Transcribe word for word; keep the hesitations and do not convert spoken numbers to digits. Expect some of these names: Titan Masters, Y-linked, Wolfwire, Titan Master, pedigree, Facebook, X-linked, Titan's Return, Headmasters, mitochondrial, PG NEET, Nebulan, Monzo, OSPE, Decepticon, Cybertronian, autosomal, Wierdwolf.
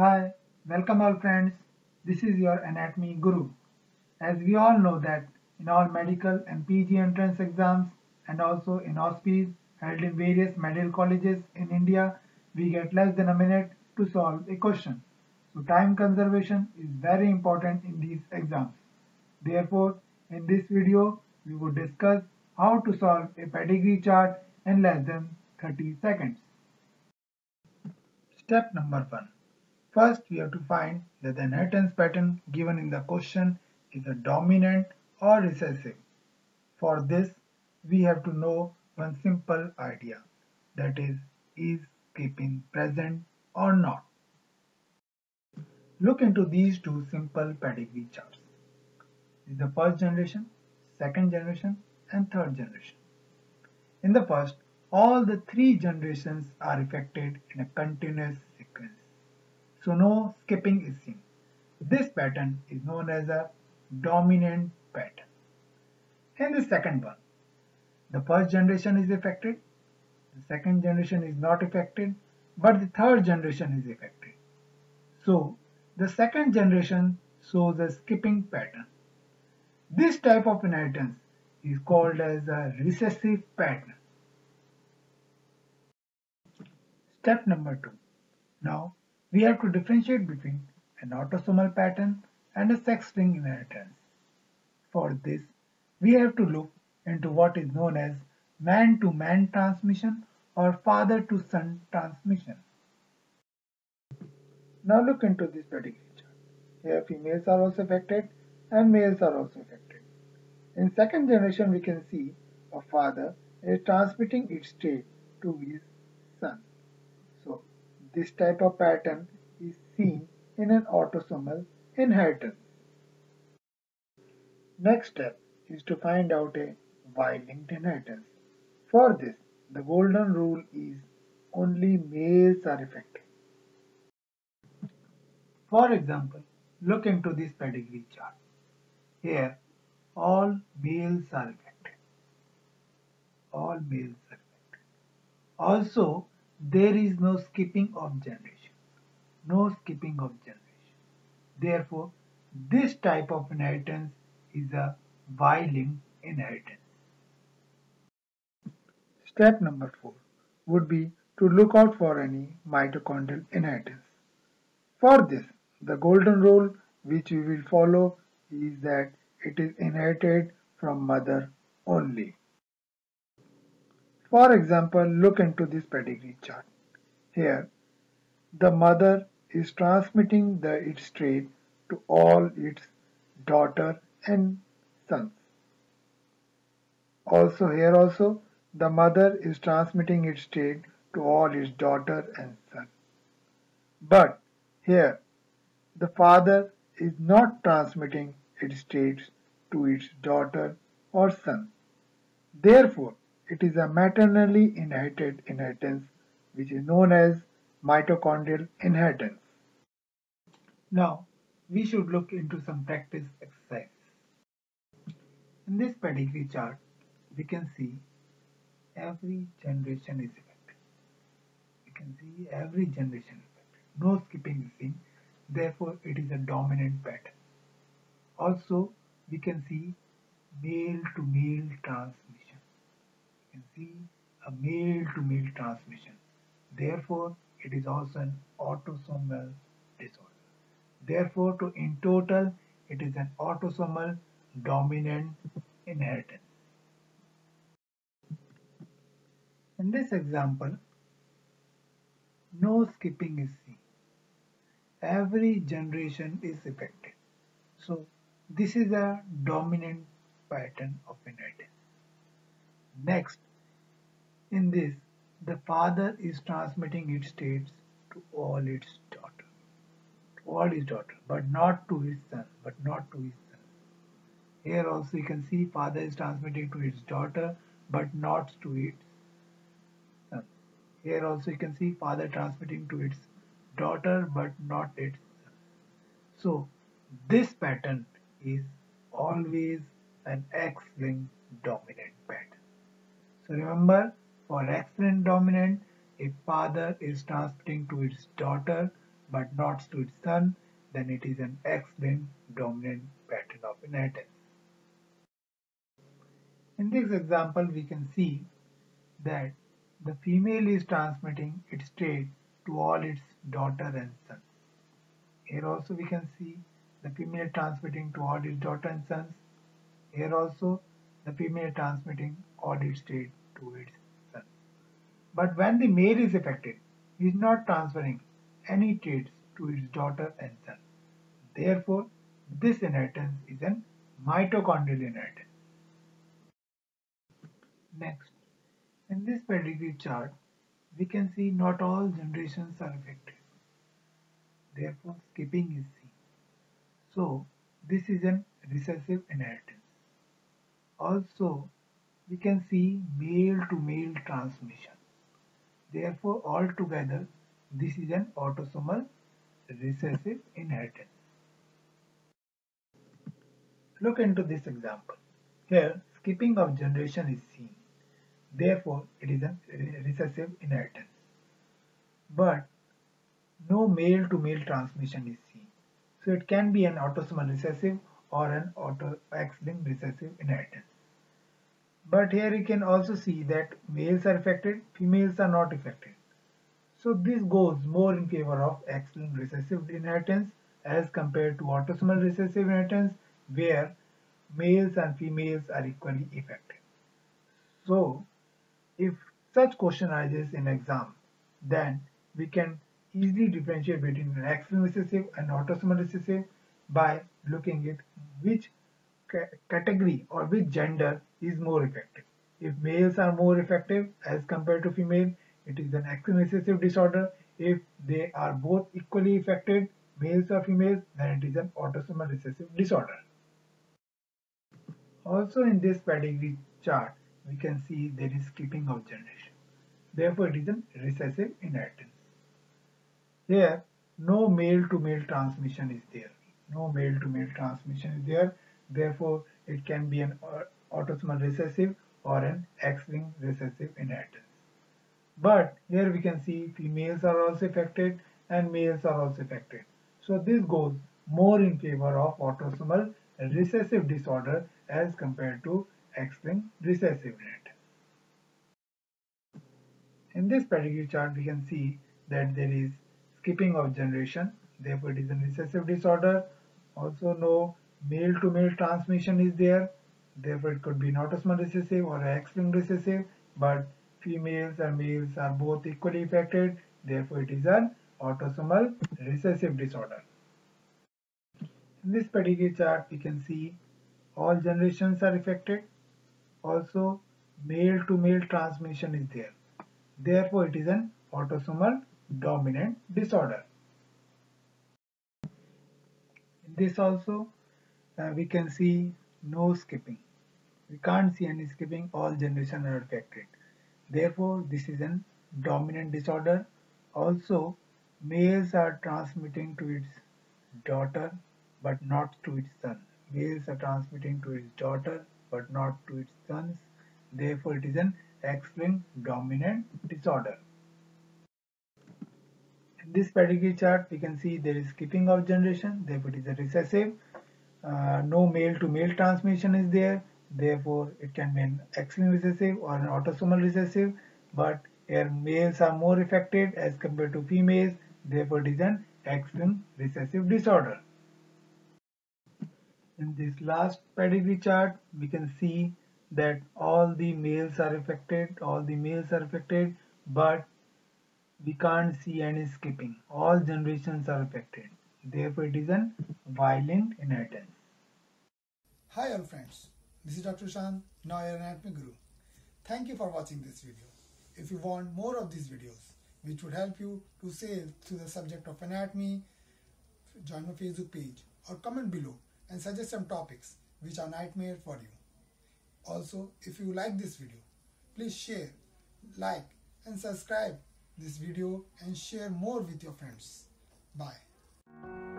Hi, welcome all friends. This is your anatomy guru. As we all know that in all medical and P G entrance exams and also in O S P Es held in various medical colleges in India, we get less than a minute to solve a question. So time conservation is very important in these exams. Therefore, in this video, we would discuss how to solve a pedigree chart in less than thirty seconds. Step number one. First, we have to find that the inheritance pattern given in the question is a dominant or recessive. For this, we have to know one simple idea, that is, is skipping present or not. Look into these two simple pedigree charts. This is the first generation, second generation and third generation. In the first, all the three generations are affected in a continuous sequence. So no skipping is seen. This pattern is known as a dominant pattern. In the second one, the first generation is affected, the second generation is not affected, but the third generation is affected. So the second generation shows a skipping pattern. This type of inheritance is called as a recessive pattern. Step number two. Now we have to differentiate between an autosomal pattern and a sex-linked inheritance. For this, we have to look into what is known as man-to-man transmission or father-to-son transmission. Now look into this pedigree chart. Here females are also affected and males are also affected. In second generation, we can see a father is transmitting its trait to his son. So this type of pattern is seen in an autosomal inheritance. Next step is to find out a Y-linked inheritance. For this, the golden rule is only males are affected. For example, look into this pedigree chart. Here, all males are affected. All males are affected. Also, there is no skipping of generation. No skipping of generation. Therefore, this type of inheritance is a Y-linked inheritance. Step number four would be to look out for any mitochondrial inheritance. For this, the golden rule which we will follow is that it is inherited from mother only. For example, look into this pedigree chart. Here, the mother is transmitting the, its trait to all its daughter and sons. Also here also, the mother is transmitting its trait to all its daughter and son. But here, the father is not transmitting its traits to its daughter or son. Therefore, it is a maternally inherited inheritance which is known as mitochondrial inheritance. Now, we should look into some practice exercises. In this pedigree chart, we can see every generation is affected. We can see every generation is affected. No skipping is seen. Therefore, it is a dominant pattern. Also, we can see male-to-male transmission. We can see a male-to-male transmission. Therefore, it is also an autosomal disorder. Therefore, to in total, it is an autosomal dominant inheritance. In this example, no skipping is seen. Every generation is affected. So, this is a dominant pattern of inheritance. Next, in this, the father is transmitting its traits to all its daughter, to all his daughter, but not to his son, but not to his son. Here also you can see father is transmitting to his daughter, but not to its son. Here also you can see father transmitting to its daughter, but not its son. So this pattern is always an X-linked dominant pattern. So remember, for X-linked dominant, a father is transmitting to its daughter, but nods to its sun, then it is an X-linked dominant pattern of inheritance. In this example, we can see that the female is transmitting its traits to all its daughter and sons. Here also we can see the female transmitting to all its daughter and sons. Here also the female transmitting all its traits to its sons. But when the male is affected, he is not transferring any traits to his daughter and son. Therefore, this inheritance is a mitochondrial inheritance. Next, in this pedigree chart, we can see not all generations are affected. Therefore, skipping is seen. So, this is a recessive inheritance. Also, we can see male-to-male transmission. Therefore, altogether, this is an autosomal recessive inheritance. Look into this example. Here, skipping of generation is seen. Therefore, it is a recessive inheritance. But no male-to-male transmission is seen. So, it can be an autosomal recessive or an auto X-linked recessive inheritance. But here you can also see that males are affected, females are not affected. So this goes more in favor of X-linked recessive inheritance as compared to autosomal recessive inheritance where males and females are equally affected. So if such question arises in exam, then we can easily differentiate between an X-linked recessive and autosomal recessive by looking at which category or which gender is more effective. If males are more effective as compared to female, it is an X-linked recessive disorder. If they are both equally affected, males or females, then it is an autosomal recessive disorder. Also in this pedigree chart, we can see there is skipping of generation. Therefore, it is a recessive inheritance. Here, no male-to-male transmission is there. No male-to-male transmission is there. Therefore, it can be an autosomal recessive or an X-linked recessive inheritance. But here we can see females are also affected and males are also affected. So this goes more in favor of autosomal recessive disorder as compared to X-linked recessive inheritance. In this pedigree chart, we can see that there is skipping of generation. Therefore, it is a recessive disorder. Also, no male-to-male transmission is there. Therefore, it could be an autosomal recessive or X-linked recessive. But females and males are both equally affected. Therefore, it is an autosomal recessive disorder. In this pedigree chart, we can see all generations are affected. Also, male-to-male transmission is there. Therefore, it is an autosomal dominant disorder. This also uh, we can see no skipping. We can't see any skipping. All generations are affected. Therefore, this is a dominant disorder. Also, males are transmitting to its daughter but not to its son. Males are transmitting to its daughter but not to its sons. Therefore, it is an X-linked dominant disorder. This pedigree chart, we can see there is skipping of generation, therefore it is a recessive. Uh, no male-to-male transmission is there, therefore it can be an X-linked recessive or an autosomal recessive. But here males are more affected as compared to females, therefore it is an X-linked recessive disorder. In this last pedigree chart, we can see that all the males are affected, all the males are affected, but we can't see any skipping. All generations are affected. Therefore, it is an Y-linked inheritance. Hi all friends, this is Doctor Sushant, now your anatomy guru. Thank you for watching this video. If you want more of these videos, which would help you to save to the subject of anatomy, join my Facebook page or comment below and suggest some topics which are nightmare for you. Also, if you like this video, please share, like and subscribe this video and share more with your friends. Bye.